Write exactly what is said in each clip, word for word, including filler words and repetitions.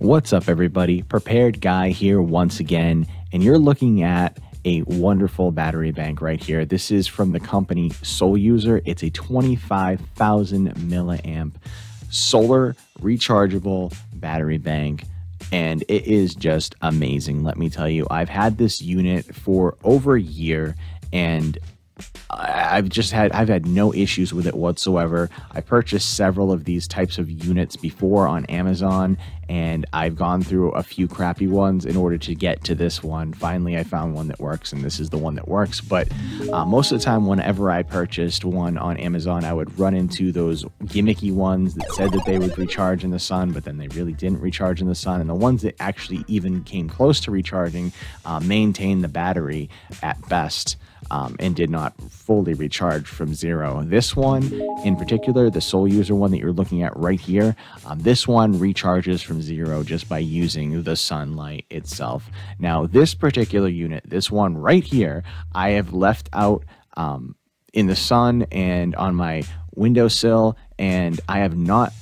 What's up everybody, Prepared Guy here once again, and you're looking at a wonderful battery bank right here. This is from the company Soluser. It's a twenty-five thousand milliamp solar rechargeable battery bank, and it is just amazing. Let me tell you, I've had this unit for over a year and I've just had I've had no issues with it whatsoever. I purchased several of these types of units before on Amazon, and I've gone through a few crappy ones in order to get to this one. Finally, I found one that works, and this is the one that works. But uh, most of the time, whenever I purchased one on Amazon, I would run into those gimmicky ones that said that they would recharge in the sun, but then they really didn't recharge in the sun. And the ones that actually even came close to recharging uh, maintained the battery at best. Um, and did not fully recharge from zero. This one in particular, the Soluser one that you're looking at right here, um, this one recharges from zero just by using the sunlight itself. Now this particular unit, this one right here, I have left out um, in the sun and on my windowsill, and I have not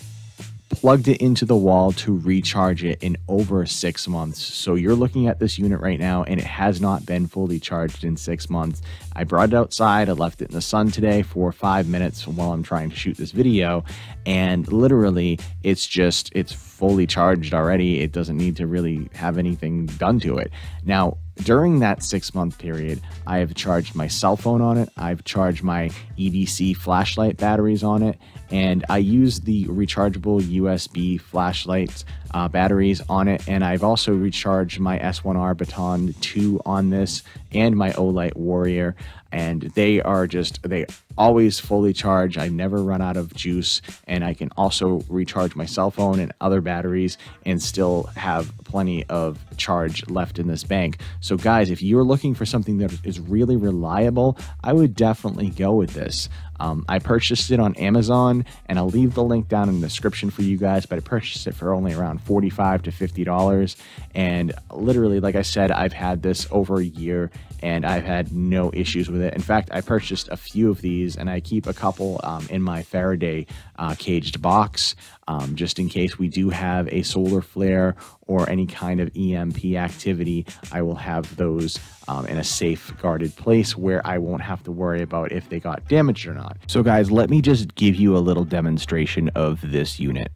plugged it into the wall to recharge it in over six months. So you're looking at this unit right now and it has not been fully charged in six months. I brought it outside, I left it in the sun today for five minutes while I'm trying to shoot this video, and literally it's just, it's fully charged already. It doesn't need to really have anything done to it. Now, during that six month period, I have charged my cell phone on it, I've charged my E D C flashlight batteries on it, and I use the rechargeable U S B flashlight uh, batteries on it, and I've also recharged my S one R Baton two on this and my Olight Warrior, and they are just, they always fully charge. I never run out of juice, and I can also recharge my cell phone and other batteries and still have plenty of charge left in this bank. So guys, if you're looking for something that is really reliable, I would definitely go with this. Um, I purchased it on Amazon, and I'll leave the link down in the description for you guys, but I purchased it for only around forty-five to fifty dollars. And literally, like I said, I've had this over a year and I've had no issues with it. In fact, I purchased a few of these and I keep a couple um, in my Faraday uh, caged box, um, just in case we do have a solar flare or any kind of E M P activity. I will have those um, in a safe, guarded place where I won't have to worry about if they got damaged or not. So guys, let me just give you a little demonstration of this unit.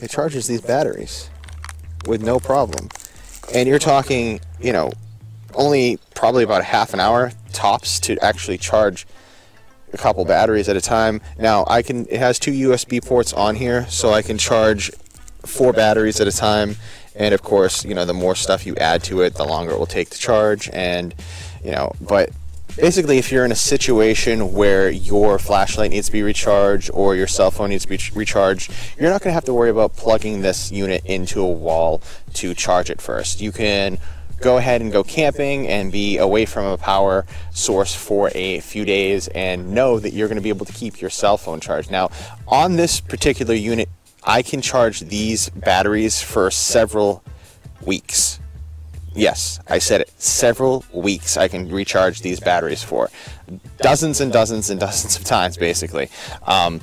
It charges these batteries with no problem. And you're talking, you know, only probably about half an hour tops to actually charge a couple batteries at a time. Now I can, it has two U S B ports on here, so I can charge four batteries at a time. And of course, you know, the more stuff you add to it, the longer it will take to charge. And, you know, but basically if you're in a situation where your flashlight needs to be recharged or your cell phone needs to be recharged, you're not going to have to worry about plugging this unit into a wall to charge it first. You can go ahead and go camping and be away from a power source for a few days and know that you're going to be able to keep your cell phone charged. Now, on this particular unit, I can charge these batteries for several weeks. Yes, I said it, several weeks I can recharge these batteries for. Dozens and dozens and dozens of times, basically. Um,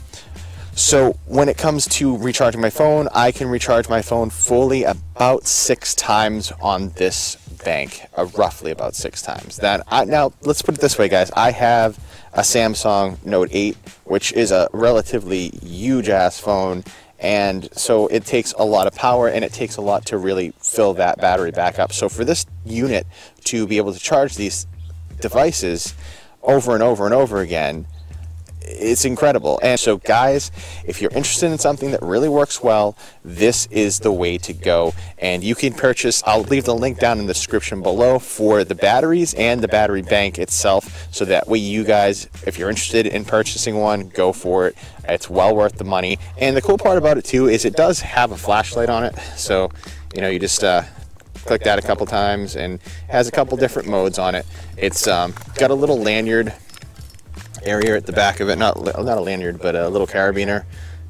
so when it comes to recharging my phone, I can recharge my phone fully about six times on this bank, uh, roughly about six times. Then I, now, let's put it this way, guys. I have a Samsung Note eight, which is a relatively huge-ass phone, and so it takes a lot of power and it takes a lot to really fill that battery back up. So for this unit to be able to charge these devices over and over and over again, it's incredible. And so guys, if you're interested in something that really works well, this is the way to go. And you can purchase, I'll leave the link down in the description below for the batteries and the battery bank itself, so that way you guys, if you're interested in purchasing one, go for it. It's well worth the money. And the cool part about it too is it does have a flashlight on it, so you know, you just uh click that a couple times and has a couple different modes on it. It's um got a little lanyard area at the back of it, not not a lanyard, but a little carabiner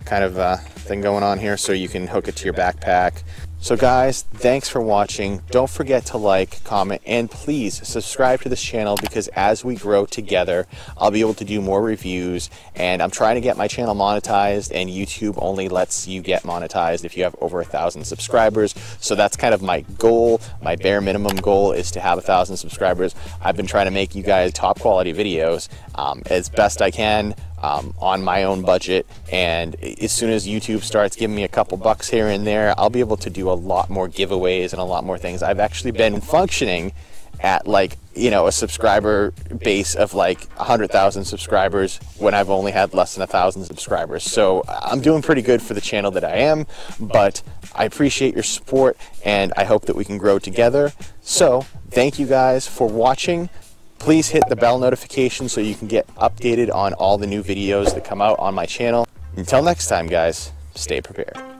kind of uh, thing going on here, so you can hook it to your backpack. So guys, thanks for watching. Don't forget to like, comment, and please subscribe to this channel, because as we grow together, I'll be able to do more reviews, and I'm trying to get my channel monetized, and YouTube only lets you get monetized if you have over a thousand subscribers. So that's kind of my goal. My bare minimum goal is to have a thousand subscribers. I've been trying to make you guys top quality videos um, as best I can. Um, on my own budget, and as soon as YouTube starts giving me a couple bucks here and there, I'll be able to do a lot more giveaways and a lot more things. I've actually been functioning at, like, you know, a subscriber base of like one hundred thousand subscribers when I've only had less than a thousand subscribers. So I'm doing pretty good for the channel that I am, but I appreciate your support, and I hope that we can grow together. So thank you guys for watching. Please hit the bell notification so you can get updated on all the new videos that come out on my channel. Until next time, guys, stay prepared.